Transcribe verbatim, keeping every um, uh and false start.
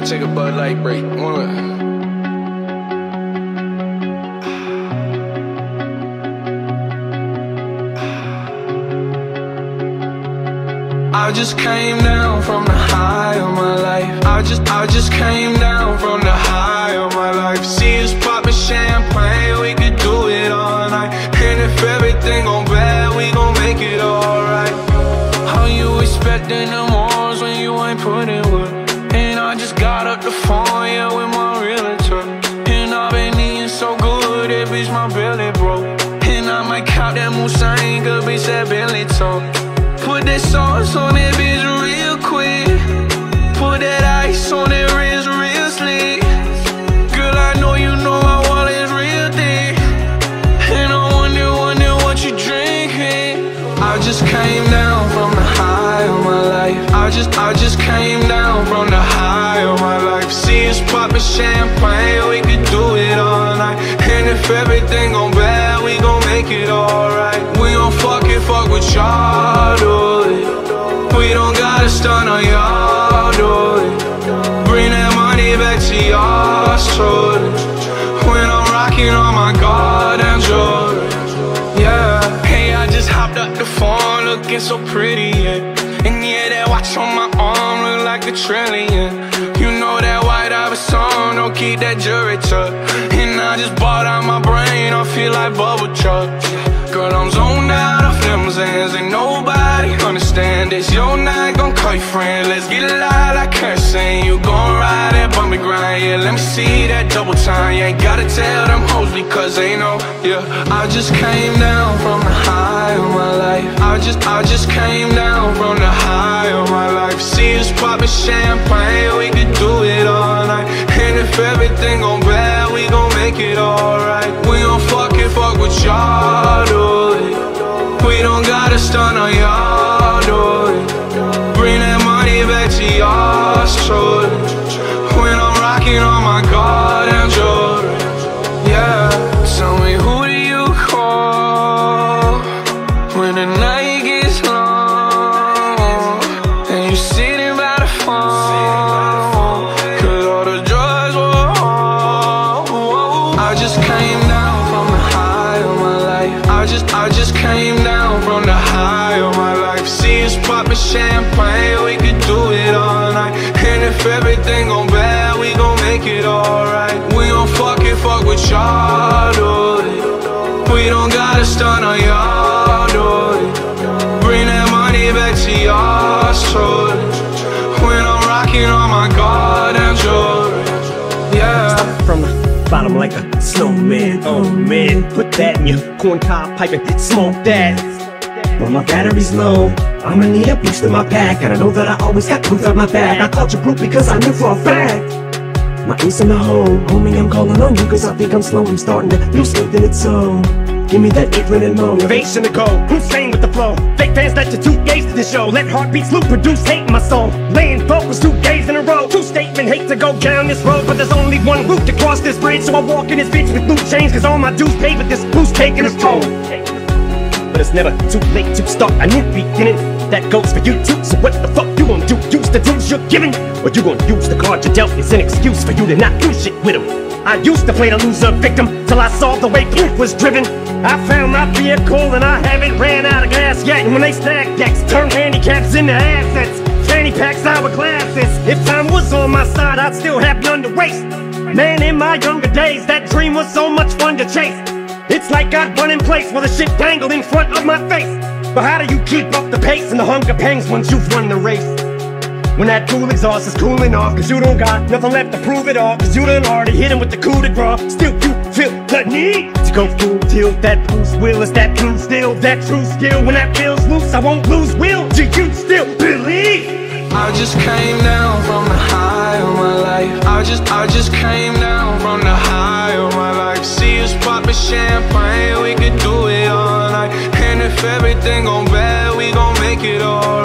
gotta take a Bud Light break. One. I just came down from the high of my life. I just, I just came down from the high of my life. See us poppin' champagne, we could do it all night. And if everything gon' bad, we gon' make it alright. How you expectin' them arms when you ain't puttin' work? And I just got up the phone, yeah, with my realtor. And I've been eating so good, it bitch my belly broke. And I might count that Moussain, cause bitch that belly toe. Put that sauce on that bitch real quick. Put that ice on that wrist real slick. Girl, I know you know my wallet's real thick. And I wonder, wonder what you drinking. I just came down from the high of my life. I just, I just came down from the high of my life. See us poppin' champagne, we could do it all night. And if everything gon' bad, we gon' make it alright. We gon' fuckin' fuck with y'all. Stun on y'all, do it. Bring that money back to y'all shoulders. When I'm rocking on my goddamn jewelry, yeah. Hey, I just hopped up the phone, looking so pretty, yeah. And yeah, that watch on my arm look like a trillion. You know that white Iverson on, don't keep that jewelry tucked. And I just bought out my brain, I feel like bubble chuck. Girl, I'm zoned out of them Zans, ain't nobody understand this. You're not gon' call your friend, let's get loud, I can't sing. You gon' ride that bummy grind, yeah, let me see that double time. You ain't gotta tell them hoes because they know, yeah. I just came down from the high of my life. I just, I just came down from the high of my life. See us poppin' champagne, we could do it all night. And if everything gon' bad, we gon' make it alright. We gon' fuckin' fuck with y'all, dude. We don't gotta stun on y'all, do it. Bring that money back to y'all shoulders. When I'm rocking on my goddamn jewelry, yeah. Tell me, who do you call when the night gets long and you sitting by the phone, cause all the drugs were on? I just came down from the high of my life. I just, I just came down from the high of my life. See us poppin' champagne, we could do it all night. And if everything gon' bad, we gon' make it alright. We gon' fuckin' fuck with y'all, do it. We don't gotta stun on y'all, do it. Bring that money back to y'all shoulders. When I'm rockin' on my goddamn jewelry, yeah. From the bottom like a snowman, oh man. Put that in your corncob pipe and smoke that. But my battery's low, I'ma need a boost in my pack. And I know that I always got proof on my back. I called your proof because I knew for a fact my ace in the hole. Homie, I'm calling on you cause I think I'm slow. I'm starting to lose faith in its own. Give me that adrenaline mode, innovation to go. Who's staying with the flow? Fake fans let your two gaze to the show. Let heartbeats loop, produce hate in my soul. Laying focus two days in a row. Two statement hate to go down this road. But there's only one route to cross this bridge. So I walk in this bitch with loot chains. Cause all my dues paid with this boost taking a toll. But it's never too late to start a new beginning. That goes for you too, so what the fuck you gon' do? Use the dues you're giving? Or you gon' use the card you dealt? It's an excuse for you to not do shit with them. I used to play the loser victim, till I saw the way proof was driven. I found my vehicle and I haven't ran out of gas yet. And when they stack decks, turn handicaps into assets. Fanny packs, hourglasses. If time was on my side, I'd still have none to waste. Man, in my younger days, that dream was so much fun to chase. It's like I'd run in place while the shit dangled in front of my face. But how do you keep up the pace and the hunger pangs once you've won the race? When that cool exhaust is cooling off, cause you don't got nothing left to prove it all. Cause you done already hit him with the coup de grace. Still you feel the need to go through till that Bruce Willis, that true still, that true skill. When that feels loose, I won't lose will. Do you still believe? I just came down from the high of my life. I just, I just came down from the high of my life. See us poppin' champagne, we could do it all night. And if everything gon' bad, we gon' make it all.